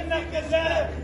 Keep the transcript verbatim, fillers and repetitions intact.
انك كذاب.